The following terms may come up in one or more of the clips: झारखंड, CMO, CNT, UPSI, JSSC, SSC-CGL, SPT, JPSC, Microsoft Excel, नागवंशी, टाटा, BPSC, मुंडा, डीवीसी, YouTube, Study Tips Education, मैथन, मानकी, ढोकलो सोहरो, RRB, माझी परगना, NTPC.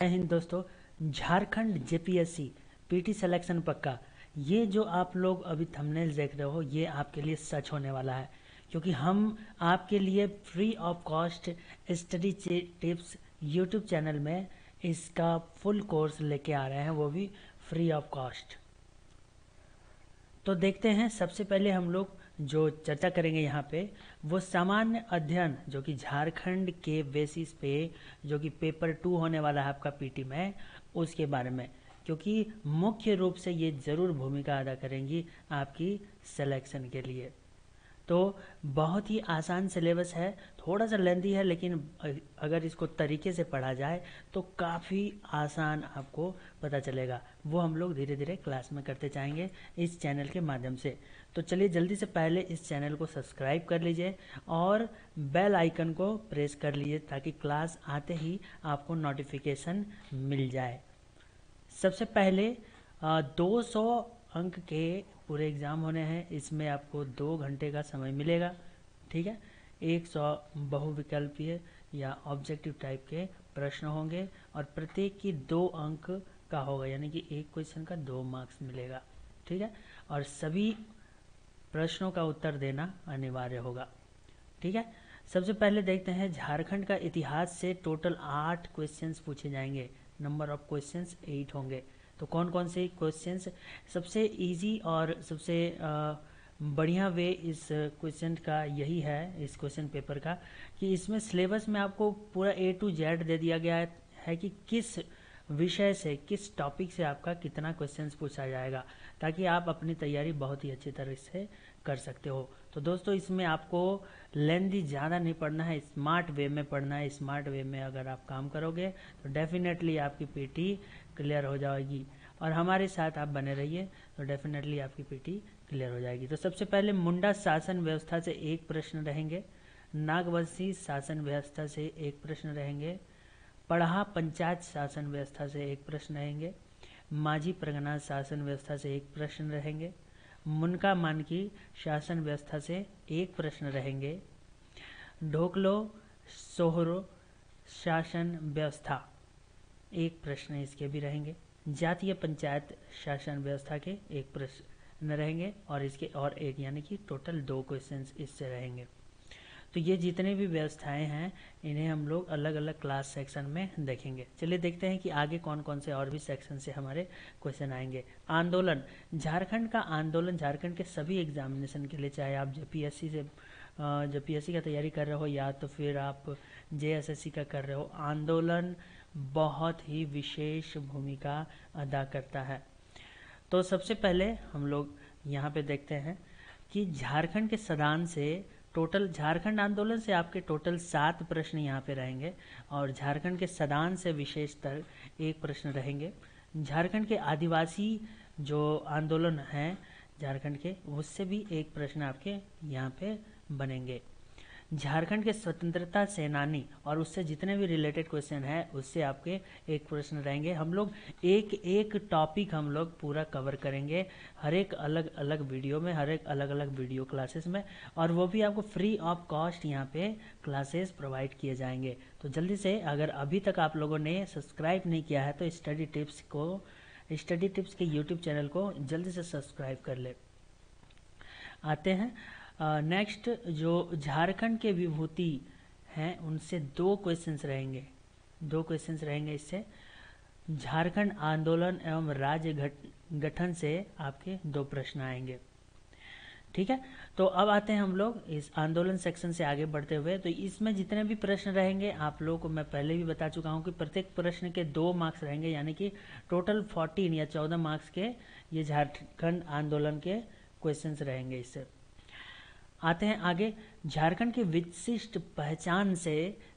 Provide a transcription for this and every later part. जय हिंद दोस्तों, झारखंड JPSC PT selection पक्का। ये जो आप लोग अभी थंबनेल देख रहे हो ये आपके लिए सच होने वाला है, क्योंकि हम आपके लिए free of cost study tips YouTube channel में इसका फुल कोर्स लेके आ रहे हैं, वो भी फ्री ऑफ कॉस्ट। तो देखते हैं, सबसे पहले हम लोग जो चर्चा करेंगे यहाँ पे वो सामान्य अध्ययन, जो कि झारखंड के बेसिस पे जो कि पेपर 2 होने वाला है आपका पीटी में, उसके बारे में, क्योंकि मुख्य रूप से ये ज़रूर भूमिका अदा करेंगी आपकी सिलेक्शन के लिए। तो बहुत ही आसान सिलेबस है, थोड़ा सा लेंथी है, लेकिन अगर इसको तरीके से पढ़ा जाए तो काफ़ी आसान आपको पता चलेगा। वो हम लोग धीरे धीरे क्लास में करते जाएंगे इस चैनल के माध्यम से। तो चलिए जल्दी से पहले इस चैनल को सब्सक्राइब कर लीजिए और बेल आइकन को प्रेस कर लीजिए ताकि क्लास आते ही आपको नोटिफिकेशन मिल जाए। सबसे पहले 200 अंक के पूरे एग्ज़ाम होने हैं, इसमें आपको 2 घंटे का समय मिलेगा, ठीक है। 100 बहुविकल्पीय या ऑब्जेक्टिव टाइप के प्रश्न होंगे और प्रत्येक की 2 अंक का होगा, यानी कि एक क्वेश्चन का 2 मार्क्स मिलेगा, ठीक है। और सभी प्रश्नों का उत्तर देना अनिवार्य होगा, ठीक है। सबसे पहले देखते हैं झारखंड का इतिहास से टोटल 8 क्वेश्चंस पूछे जाएंगे, नंबर ऑफ क्वेश्चंस 8 होंगे। तो कौन कौन से क्वेश्चंस, सबसे इजी और सबसे बढ़िया वे इस क्वेश्चन का यही है, इस क्वेश्चन पेपर का, कि इसमें सिलेबस में आपको पूरा A to Z दे दिया गया है कि किस विषय से, किस टॉपिक से आपका कितना क्वेश्चंस पूछा जाएगा, ताकि आप अपनी तैयारी बहुत ही अच्छी तरह से कर सकते हो। तो दोस्तों इसमें आपको लेंथी ज़्यादा नहीं पढ़ना है, स्मार्ट वे में पढ़ना है। स्मार्ट वे में अगर आप काम करोगे तो डेफिनेटली आपकी पीटी क्लियर हो जाएगी, और हमारे साथ आप बने रहिए तो डेफिनेटली आपकी पीटी क्लियर हो जाएगी। तो सबसे पहले मुंडा शासन व्यवस्था से 1 प्रश्न रहेंगे, नागवंशी शासन व्यवस्था से 1 प्रश्न रहेंगे, पढ़ा पंचायत शासन व्यवस्था से 1 प्रश्न रहेंगे, माझी परगना शासन व्यवस्था से 1 प्रश्न रहेंगे, मुनका मानकी शासन व्यवस्था से 1 प्रश्न रहेंगे, ढोकलो सोहरो शासन व्यवस्था 1 प्रश्न इसके भी रहेंगे, जातीय पंचायत शासन व्यवस्था के 1 प्रश्न रहेंगे, और इसके और 1, यानी कि टोटल 2 क्वेश्चंस इससे रहेंगे। तो ये जितने भी व्यवस्थाएं हैं इन्हें हम लोग अलग अलग क्लास सेक्शन में देखेंगे। चलिए देखते हैं कि आगे कौन कौन से और भी सेक्शन से हमारे क्वेश्चन आएंगे। आंदोलन, झारखंड का आंदोलन, झारखंड के सभी एग्जामिनेशन के लिए, चाहे आप जेपीएससी का तैयारी कर रहे हो या तो फिर आप जेएसएससी का कर रहे हो, आंदोलन बहुत ही विशेष भूमिका अदा करता है। तो सबसे पहले हम लोग यहाँ पर देखते हैं कि झारखंड के सदन से टोटल, झारखंड आंदोलन से आपके टोटल 7 प्रश्न यहाँ पे रहेंगे, और झारखंड के सदन से विशेषतर 1 प्रश्न रहेंगे। झारखंड के आदिवासी जो आंदोलन हैं झारखंड के, उससे भी 1 प्रश्न आपके यहाँ पे बनेंगे। झारखंड के स्वतंत्रता सेनानी और उससे जितने भी रिलेटेड क्वेश्चन हैं उससे आपके 1 प्रश्न रहेंगे। हम लोग एक टॉपिक हम लोग पूरा कवर करेंगे हर एक अलग अलग वीडियो में, हर एक अलग अलग वीडियो क्लासेस में, और वो भी आपको फ्री ऑफ कॉस्ट यहाँ पे क्लासेस प्रोवाइड किए जाएंगे। तो जल्दी से, अगर अभी तक आप लोगों ने सब्सक्राइब नहीं किया है तो स्टडी टिप्स के यूट्यूब चैनल को जल्दी से सब्सक्राइब कर ले। आते हैं नेक्स्ट, जो झारखंड के विभूति हैं उनसे 2 क्वेश्चंस रहेंगे, 2 क्वेश्चंस रहेंगे इससे। झारखंड आंदोलन एवं राज्य गठन से आपके 2 प्रश्न आएंगे, ठीक है। तो अब आते हैं हम लोग इस आंदोलन सेक्शन से आगे बढ़ते हुए। तो इसमें जितने भी प्रश्न रहेंगे आप लोगों को मैं पहले भी बता चुका हूं कि प्रत्येक प्रश्न के 2 मार्क्स रहेंगे, यानी कि टोटल 14 या 14 मार्क्स के ये झारखंड आंदोलन के क्वेश्चंस रहेंगे इससे। आते हैं आगे, झारखंड की विशिष्ट पहचान से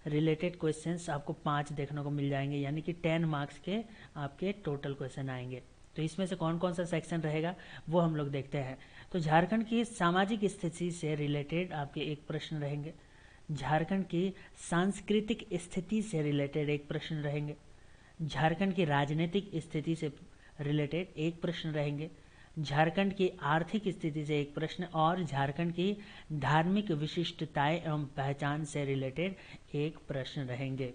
रिलेटेड क्वेश्चंस आपको 5 देखने को मिल जाएंगे, यानी कि 10 मार्क्स के आपके टोटल क्वेश्चन आएंगे। तो इसमें से कौन कौन सा सेक्शन रहेगा वो हम लोग देखते हैं। तो झारखंड की सामाजिक स्थिति से रिलेटेड आपके 1 प्रश्न रहेंगे, झारखंड की सांस्कृतिक स्थिति से रिलेटेड 1 प्रश्न रहेंगे, झारखंड की राजनीतिक स्थिति से रिलेटेड 1 प्रश्न रहेंगे, झारखंड की आर्थिक स्थिति से 1 प्रश्न, और झारखंड की धार्मिक विशिष्टताएं एवं पहचान से रिलेटेड 1 प्रश्न रहेंगे।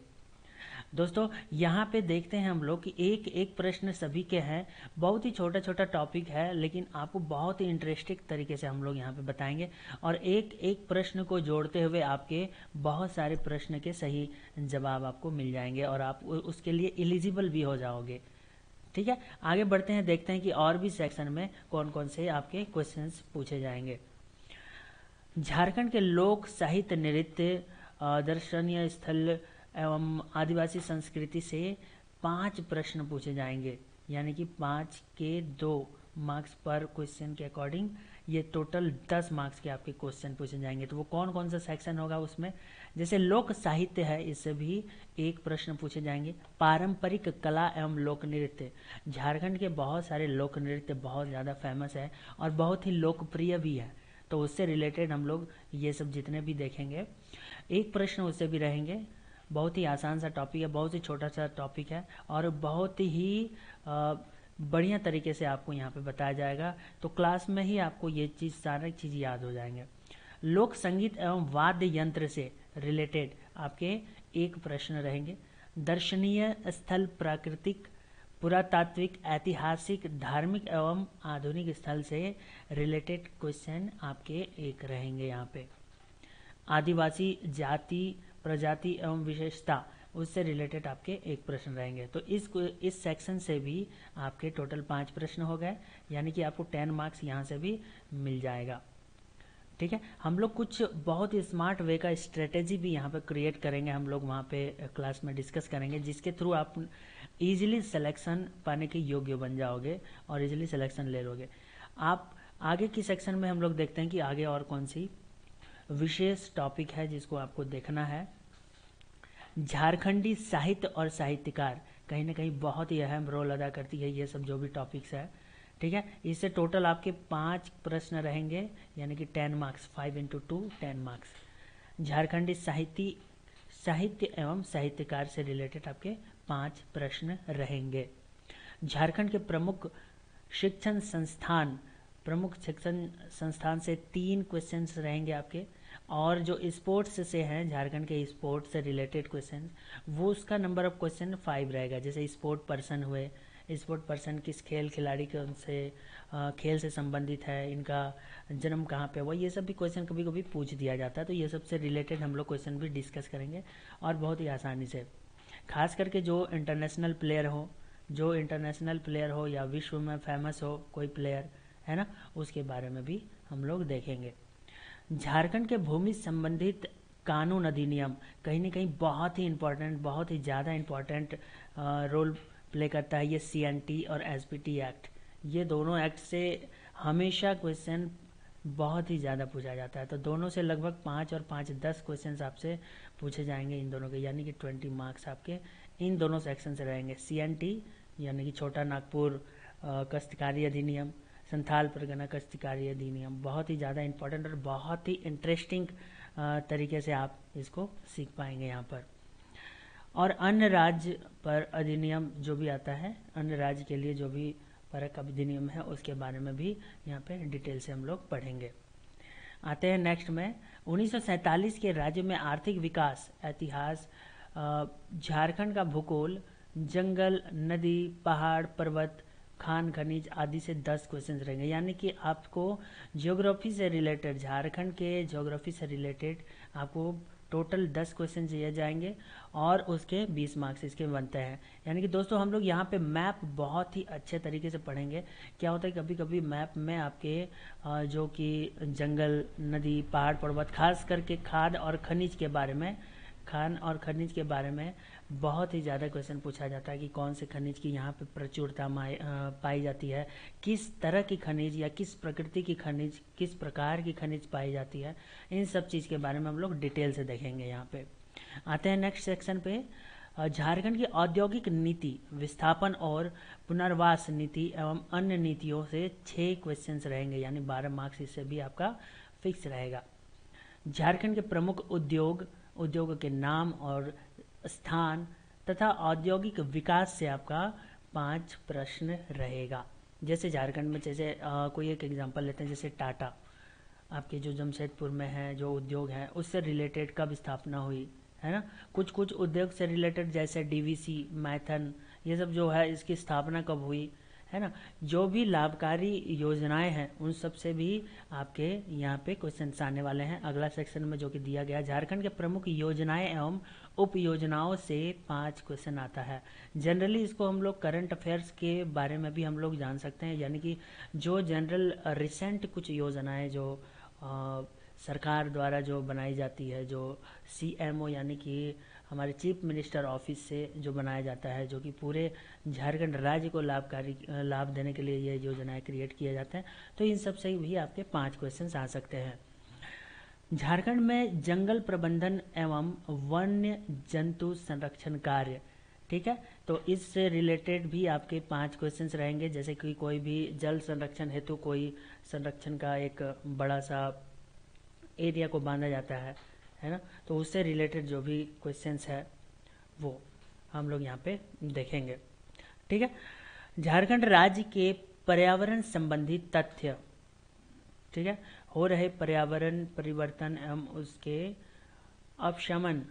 दोस्तों यहाँ पे देखते हैं हम लोग कि एक एक प्रश्न सभी के हैं, बहुत ही छोटा छोटा टॉपिक है लेकिन आपको बहुत ही इंटरेस्टिंग तरीके से हम लोग यहाँ पे बताएंगे और एक एक प्रश्न को जोड़ते हुए आपके बहुत सारे प्रश्न के सही जवाब आपको मिल जाएंगे और आप उसके लिए एलिजिबल भी हो जाओगे। ठीक है, आगे बढ़ते हैं, देखते हैं कि और भी सेक्शन में कौन कौन से आपके क्वेश्चंस पूछे जाएंगे। झारखंड के लोक साहित्य, नृत्य, दर्शनीय स्थल एवं आदिवासी संस्कृति से 5 प्रश्न पूछे जाएंगे, यानी कि 5 के 2 मार्क्स पर क्वेश्चन के अकॉर्डिंग ये टोटल 10 मार्क्स के आपके क्वेश्चन पूछे जाएंगे। तो वो कौन कौन सा सेक्शन होगा उसमें, जैसे लोक साहित्य है इससे भी 1 प्रश्न पूछे जाएंगे। पारंपरिक कला एवं लोक नृत्य, झारखंड के बहुत सारे लोक नृत्य बहुत ज़्यादा फेमस है और बहुत ही लोकप्रिय भी है, तो उससे रिलेटेड हम लोग ये सब जितने भी देखेंगे 1 प्रश्न उससे भी रहेंगे। बहुत ही आसान सा टॉपिक है, बहुत ही छोटा सा टॉपिक है और बहुत ही बढ़िया तरीके से आपको यहाँ पे बताया जाएगा, तो क्लास में ही आपको ये चीज़ सारी चीज़ याद हो जाएंगे। लोक संगीत एवं वाद्य यंत्र से रिलेटेड आपके 1 प्रश्न रहेंगे। दर्शनीय स्थल, प्राकृतिक, पुरातात्विक, ऐतिहासिक, धार्मिक एवं आधुनिक स्थल से रिलेटेड क्वेश्चन आपके 1 रहेंगे। यहाँ पे आदिवासी जाति, प्रजाति एवं विशेषता, उससे रिलेटेड आपके 1 प्रश्न रहेंगे। तो इस सेक्शन से भी आपके टोटल 5 प्रश्न हो गए, यानी कि आपको 10 मार्क्स यहाँ से भी मिल जाएगा। ठीक है, हम लोग कुछ बहुत ही स्मार्ट वे का स्ट्रेटेजी भी यहाँ पे क्रिएट करेंगे, हम लोग वहाँ पे क्लास में डिस्कस करेंगे, जिसके थ्रू आप इजीली सिलेक्शन पाने के योग्य बन जाओगे और इजीली सिलेक्शन ले लोगे। आप आगे की सेक्शन में हम लोग देखते हैं कि आगे और कौन सी विशेष टॉपिक है जिसको आपको देखना है। झारखंडी साहित्य और साहित्यकार कहीं ना कहीं बहुत ही अहम रोल अदा करती है, ये सब जो भी टॉपिक्स है। ठीक है, इससे टोटल आपके 5 प्रश्न रहेंगे, यानी कि 10 मार्क्स, 5 × 2 10 मार्क्स। झारखंडी साहित्य एवं साहित्यकार से रिलेटेड आपके 5 प्रश्न रहेंगे। झारखंड के प्रमुख शिक्षण संस्थान से 3 क्वेश्चंस रहेंगे आपके, और जो स्पोर्ट्स से हैं, झारखंड के स्पोर्ट्स से रिलेटेड क्वेश्चन, वो उसका नंबर ऑफ क्वेश्चन 5 रहेगा। जैसे स्पोर्ट पर्सन हुए, स्पोर्ट पर्सन किस खेल खिलाड़ी के उनसे खेल से संबंधित है, इनका जन्म कहाँ पे हुआ, ये सब भी क्वेश्चन कभी कभी पूछ दिया जाता है, तो ये सब से रिलेटेड हम लोग क्वेश्चन भी डिस्कस करेंगे और बहुत ही आसानी से। खास करके जो इंटरनेशनल प्लेयर हो, या विश्व में फेमस हो कोई प्लेयर, है ना, उसके बारे में भी हम लोग देखेंगे। झारखंड के भूमि संबंधित कानून अधिनियम कहीं ना कहीं बहुत ही इम्पोर्टेंट, बहुत ही ज़्यादा इम्पोर्टेंट रोल प्ले करता है। ये CNT और SPT एक्ट, ये दोनों एक्ट से हमेशा क्वेश्चन बहुत ही ज़्यादा पूछा जाता है, तो दोनों से लगभग 5 और 5 10 क्वेश्चन आपसे पूछे जाएंगे इन दोनों के, यानी कि 20 मार्क्स आपके इन दोनों सेक्शन से रहेंगे। CNT यानी कि छोटा नागपुर काश्तकारी अधिनियम, संथाल परगना काश्तकारी अधिनियम, बहुत ही ज़्यादा इम्पोर्टेंट और बहुत ही इंटरेस्टिंग तरीके से आप इसको सीख पाएंगे यहाँ पर। और अन्य राज्य पर अधिनियम जो भी आता है, अन्य राज्य के लिए जो भी परक अधिनियम है, उसके बारे में भी यहाँ पे डिटेल से हम लोग पढ़ेंगे। आते हैं नेक्स्ट में, 1947 के राज्य में आर्थिक विकास, इतिहास, झारखंड का भूगोल, जंगल, नदी, पहाड़, पर्वत, खान खनिज आदि से 10 क्वेश्चन रहेंगे, यानी कि आपको ज्योग्राफी से रिलेटेड, झारखंड के ज्योग्राफी से रिलेटेड आपको टोटल 10 क्वेश्चन दिए जाएंगे और उसके 20 मार्क्स इसके बनते हैं। यानी कि दोस्तों हम लोग यहाँ पे मैप बहुत ही अच्छे तरीके से पढ़ेंगे। क्या होता है, कभी कभी मैप में आपके जो कि जंगल, नदी, पहाड़, पर्वत, खास करके खान और खनिज के बारे में बहुत ही ज़्यादा क्वेश्चन पूछा जाता है कि कौन से खनिज की यहाँ पे प्रचुरता पाई जाती है, किस तरह की खनिज या किस प्रकृति की खनिज, किस प्रकार की खनिज पाई जाती है, इन सब चीज़ के बारे में हम लोग डिटेल से देखेंगे यहाँ पे। आते हैं नेक्स्ट सेक्शन पे, झारखंड की औद्योगिक नीति, विस्थापन और पुनर्वास नीति एवं अन्य नीतियों से 6 क्वेश्चन रहेंगे, यानी 12 मार्क्स इससे भी आपका फिक्स रहेगा। झारखंड के प्रमुख उद्योग के नाम और स्थान तथा औद्योगिक विकास से आपका 5 प्रश्न रहेगा। जैसे झारखंड में, जैसे कोई एक एग्जांपल लेते हैं, जैसे टाटा आपके जो जमशेदपुर में है, जो उद्योग है, उससे रिलेटेड कब स्थापना हुई, है ना। कुछ कुछ उद्योग से रिलेटेड जैसे डीवीसी, मैथन, ये सब जो है इसकी स्थापना कब हुई, है ना। जो भी लाभकारी योजनाएं हैं उन सब से भी आपके यहाँ पे क्वेश्चन आने वाले हैं अगला सेक्शन में, जो कि दिया गया झारखंड के प्रमुख योजनाएं एवं उप योजनाओं से 5 क्वेश्चन आता है। जनरली इसको हम लोग करंट अफेयर्स के बारे में भी हम लोग जान सकते हैं, यानी कि जो जनरल रिसेंट कुछ योजनाएं जो सरकार द्वारा जो बनाई जाती है, जो CMO यानी कि हमारे चीफ मिनिस्टर ऑफिस से जो बनाया जाता है, जो कि पूरे झारखंड राज्य को लाभ देने के लिए ये योजनाएं क्रिएट किए जाते हैं। तो इन सब से भी आपके 5 क्वेश्चन आ सकते हैं। झारखंड में जंगल प्रबंधन एवं वन्य जंतु संरक्षण कार्य, ठीक है, तो इससे रिलेटेड भी आपके 5 क्वेश्चन रहेंगे। जैसे कि कोई भी जल संरक्षण हेतु कोई संरक्षण का एक बड़ा सा एरिया को बांधा जाता है ना, तो उससे रिलेटेड जो भी क्वेश्चंस है वो हम लोग यहाँ पे देखेंगे, ठीक है। झारखंड राज्य के पर्यावरण संबंधी तथ्य, ठीक है, हो रहे पर्यावरण परिवर्तन एवं उसके अपशमन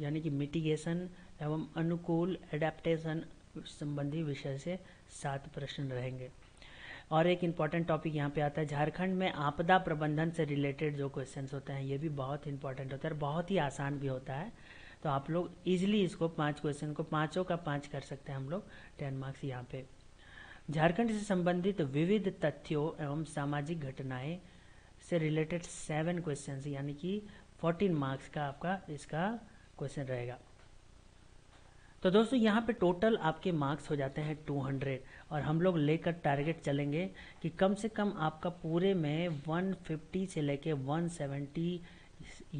यानी कि मिटिगेशन एवं अनुकूल एडेप्टेशन संबंधी विषय से 7 प्रश्न रहेंगे। और एक इम्पॉर्टेंट टॉपिक यहाँ पे आता है, झारखंड में आपदा प्रबंधन से रिलेटेड जो क्वेश्चंस होते हैं ये भी बहुत इंपॉर्टेंट होता है और बहुत ही आसान भी होता है। तो आप लोग इजीली इसको 5 क्वेश्चन को 5 का 5 कर सकते हैं हम लोग, 10 मार्क्स यहाँ पे। झारखंड से संबंधित विविध तथ्यों एवं सामाजिक घटनाएं से रिलेटेड 7 क्वेश्चन यानी कि 14 मार्क्स का आपका इसका क्वेश्चन रहेगा। तो दोस्तों यहाँ पे टोटल आपके मार्क्स हो जाते हैं 200 और हम लोग लेकर टारगेट चलेंगे कि कम से कम आपका पूरे में 150 से लेके 170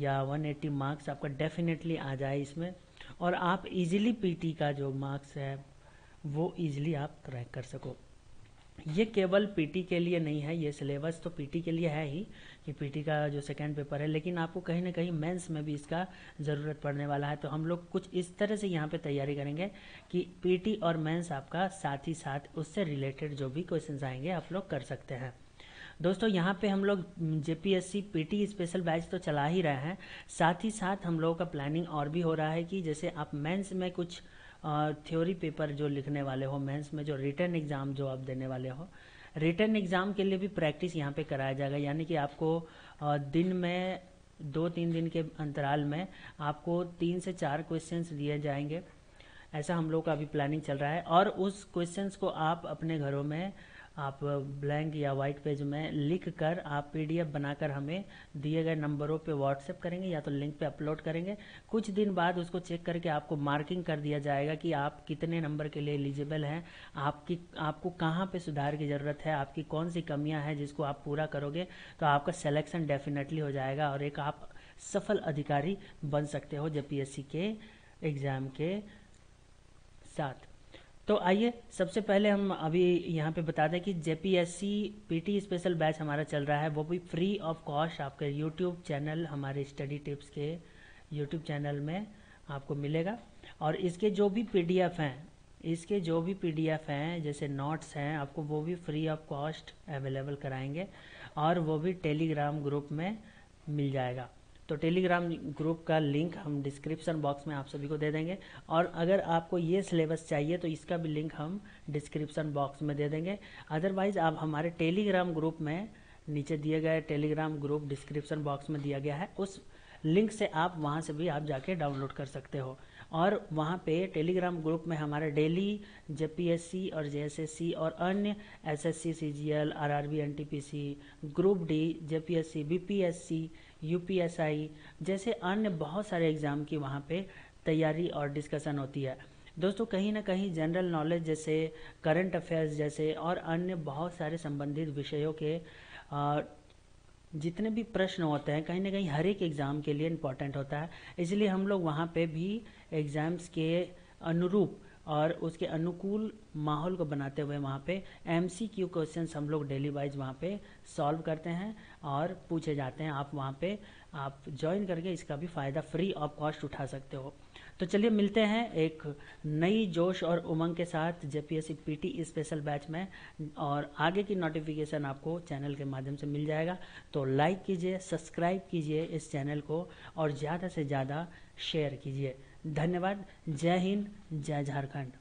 या 180 मार्क्स आपका डेफिनेटली आ जाए इसमें, और आप इजीली पीटी का जो मार्क्स है वो इजीली आप क्रैक कर सको। ये केवल पीटी के लिए नहीं है, ये सिलेबस तो पीटी के लिए है ही कि पीटी का जो सेकंड पेपर है, लेकिन आपको कहीं ना कहीं मेंस में भी इसका ज़रूरत पड़ने वाला है। तो हम लोग कुछ इस तरह से यहाँ पे तैयारी करेंगे कि पीटी और मेंस आपका साथ ही साथ उससे रिलेटेड जो भी क्वेश्चंस आएंगे आप लोग कर सकते हैं। दोस्तों यहाँ पे हम लोग JPSC PT स्पेशल बैच तो चला ही रहे हैं, साथ ही साथ हम लोगों का प्लानिंग और भी हो रहा है कि जैसे आप मेंस में कुछ थ्योरी पेपर जो लिखने वाले हो, मेंस में जो रिटर्न एग्ज़ाम जो आप देने वाले हो, रिटर्न एग्ज़ाम के लिए भी प्रैक्टिस यहाँ पे कराया जाएगा। यानी कि आपको दिन में 2-3 दिन के अंतराल में आपको 3 से 4 क्वेश्चंस दिए जाएंगे, ऐसा हम लोग का अभी प्लानिंग चल रहा है। और उस क्वेश्चंस को आप अपने घरों में आप ब्लैंक या वाइट पेज में लिख कर आप PDF बनाकर हमें दिए गए नंबरों पे व्हाट्सएप करेंगे या तो लिंक पे अपलोड करेंगे। कुछ दिन बाद उसको चेक करके आपको मार्किंग कर दिया जाएगा कि आप कितने नंबर के लिए एलिजिबल हैं, आपको कहाँ पे सुधार की ज़रूरत है, आपकी कौन सी कमियां हैं जिसको आप पूरा करोगे तो आपका सिलेक्शन डेफिनेटली हो जाएगा और एक आप सफल अधिकारी बन सकते हो JPSC के एग्ज़ाम के साथ। तो आइए सबसे पहले हम अभी यहाँ पे बता दें कि JPSC PT स्पेशल बैच हमारा चल रहा है, वो भी फ्री ऑफ कॉस्ट आपके YouTube चैनल, हमारे स्टडी टिप्स के YouTube चैनल में आपको मिलेगा। और इसके जो भी PDF हैं, जैसे नोट्स हैं, आपको वो भी फ्री ऑफ कॉस्ट अवेलेबल कराएंगे और वो भी टेलीग्राम ग्रुप में मिल जाएगा। तो टेलीग्राम ग्रुप का लिंक हम डिस्क्रिप्शन बॉक्स में आप सभी को दे देंगे, और अगर आपको ये सिलेबस चाहिए तो इसका भी लिंक हम डिस्क्रिप्शन बॉक्स में दे देंगे। अदरवाइज़ आप हमारे टेलीग्राम ग्रुप में, नीचे दिए गए टेलीग्राम ग्रुप डिस्क्रिप्शन बॉक्स में दिया गया है, उस लिंक से आप वहाँ से भी आप जाके डाउनलोड कर सकते हो। और वहाँ पे टेलीग्राम ग्रुप में हमारे डेली JPSC और JSSC और अन्य SSC-CGL, RRB, NTPC, group D, JPSC, BPSC, UPSI जैसे अन्य बहुत सारे एग्ज़ाम की वहाँ पे तैयारी और डिस्कशन होती है। दोस्तों कहीं ना कहीं जनरल नॉलेज जैसे, करंट अफेयर्स जैसे और अन्य बहुत सारे संबंधित विषयों के जितने भी प्रश्न होते हैं कहीं ना कहीं हर एक एग्ज़ाम के लिए इम्पॉर्टेंट होता है, इसलिए हम लोग वहाँ पे भी एग्ज़ाम्स के अनुरूप और उसके अनुकूल माहौल को बनाते हुए वहाँ पे MCQ क्वेश्चंस हम लोग डेली वाइज वहाँ पे सॉल्व करते हैं और पूछे जाते हैं। आप वहाँ पे आप ज्वाइन करके इसका भी फ़ायदा फ्री ऑफ कॉस्ट उठा सकते हो। तो चलिए मिलते हैं एक नई जोश और उमंग के साथ JPSC PT स्पेशल बैच में, और आगे की नोटिफिकेशन आपको चैनल के माध्यम से मिल जाएगा। तो लाइक कीजिए, सब्सक्राइब कीजिए इस चैनल को और ज़्यादा से ज़्यादा शेयर कीजिए। धन्यवाद। जय हिंद, जय झारखंड।